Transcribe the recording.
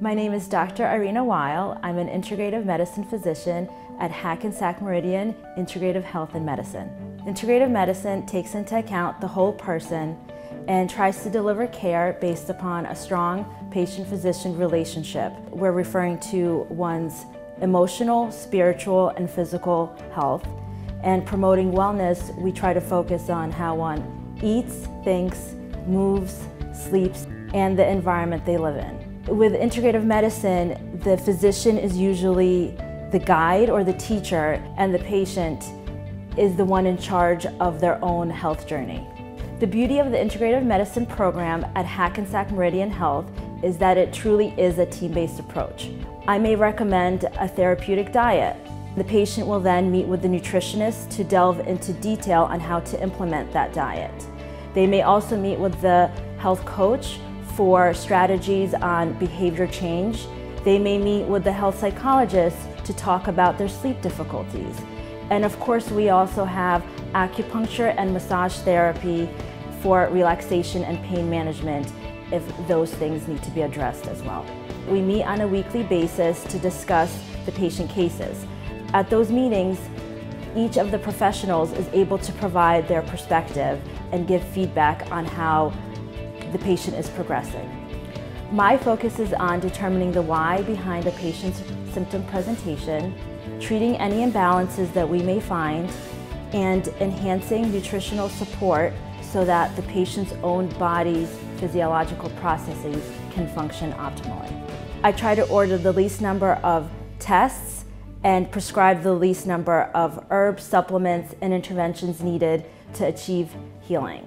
My name is Dr. Irina Weil. I'm an integrative medicine physician at Hackensack Meridian Integrative Health and Medicine. Integrative medicine takes into account the whole person and tries to deliver care based upon a strong patient-physician relationship. We're referring to one's emotional, spiritual, and physical health. And promoting wellness, we try to focus on how one eats, thinks, moves, sleeps, and the environment they live in. With integrative medicine, the physician is usually the guide or the teacher, and the patient is the one in charge of their own health journey. The beauty of the integrative medicine program at Hackensack Meridian Health is that it truly is a team-based approach. I may recommend a therapeutic diet. The patient will then meet with the nutritionist to delve into detail on how to implement that diet. They may also meet with the health coach for strategies on behavior change. They may meet with the health psychologist to talk about their sleep difficulties. And of course, we also have acupuncture and massage therapy for relaxation and pain management if those things need to be addressed as well. We meet on a weekly basis to discuss the patient cases. At those meetings, each of the professionals is able to provide their perspective and give feedback on how the patient is progressing. My focus is on determining the why behind a patient's symptom presentation, treating any imbalances that we may find, and enhancing nutritional support so that the patient's own body's physiological processes can function optimally. I try to order the least number of tests and prescribe the least number of herbs, supplements, and interventions needed to achieve healing.